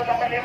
185.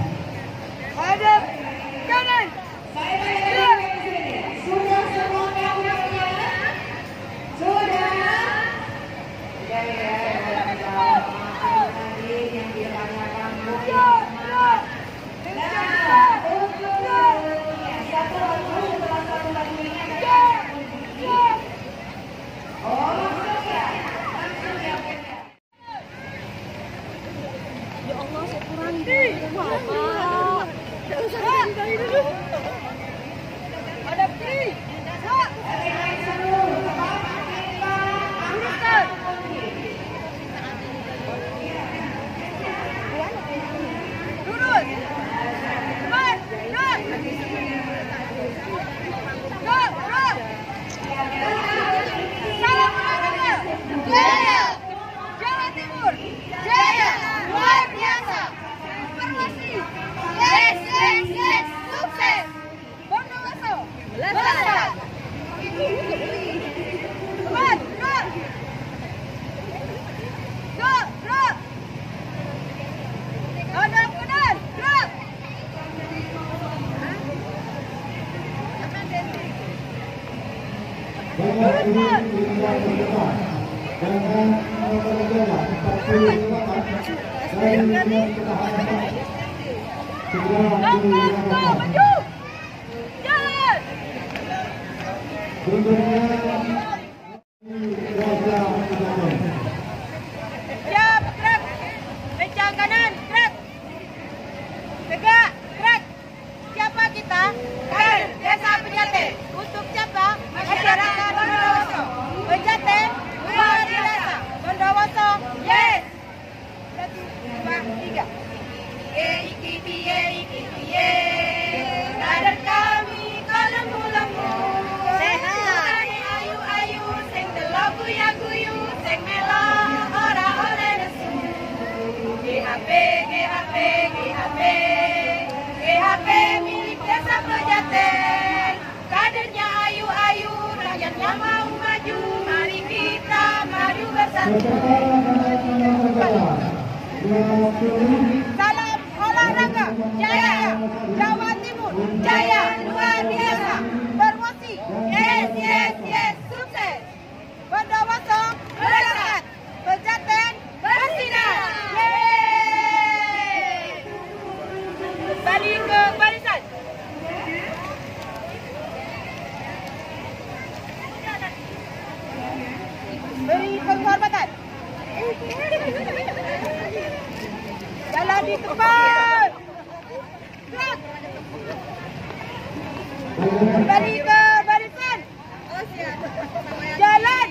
hadap kanan. Sudah semua kawannya? Sudah? Ya. Tadi yang ditanyakan ya Allah, saya kurang sehat, enteng, kadernya ayu-ayu, rakyatnya mau maju. Mari kita maju bersatu. Salam olahraga, jaya Jawa Timur, jaya luar biasa. Promosi, yes yes yes, sukses. Berdoa berkat, berjaten bersinar. Balik ke barisan. Beri penghormatan. Jalan di tempat. Balik ke barisan. Jalan.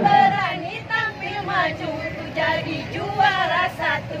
Berani tampil maju untuk jadi juara satu.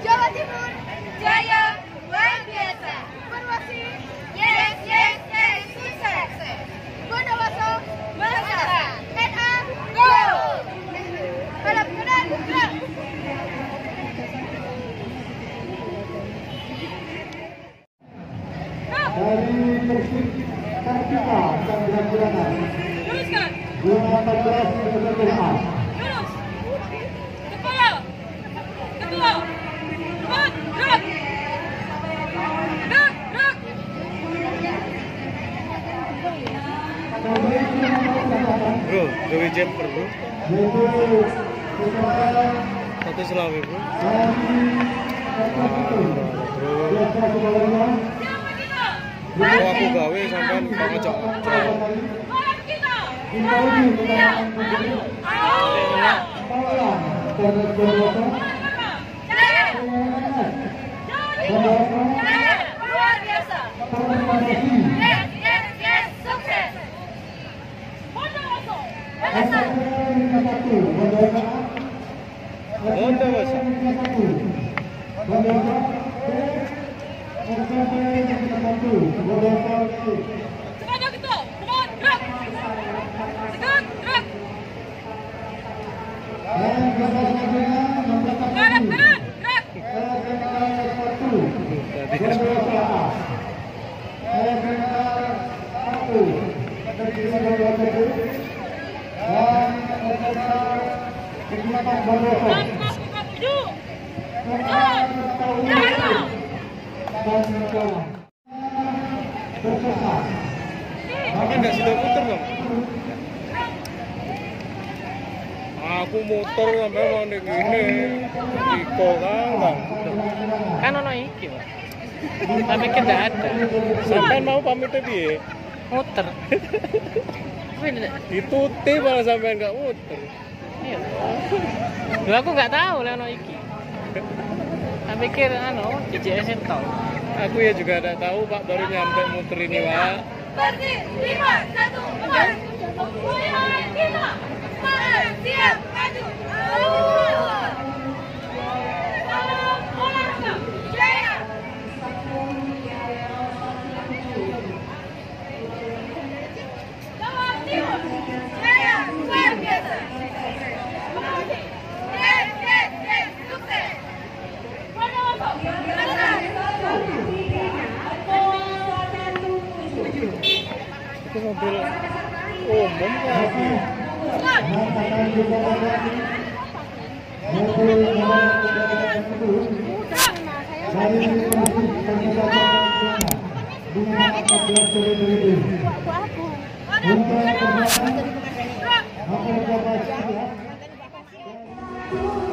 Jawa Timur, jaya, luar biasa. Perwasi, yes, yes, yes, sukses. Bondowoso, merdeka. NA, go. Balap kenal, gerak. Dari persib Kartika dan gerak-gerakan. Luruskan. Gerak-gerakan gerak-gerakan. Bro, Dewi Jemper bro. Satu Selawi bro. Bro, aku gawe sampean ngocok. Luar biasa. Yes, yes, yes, sukses. Bondowoso, merdeka. Bondowoso, merdeka. Aku motor sampai mau gini Iko kan ono iki tapi kita ada sampai mau pamit tadi muter dituti malah sampai nggak muter. Iya loh, aku nggak tahu Leno iki tapi kira ano JJS tau aku ya juga ada tahu pak baru nyampe muter ini pak berarti 5, 1, 4, 5, 3, siap, maju. Itu mobil umum lagi. Mobil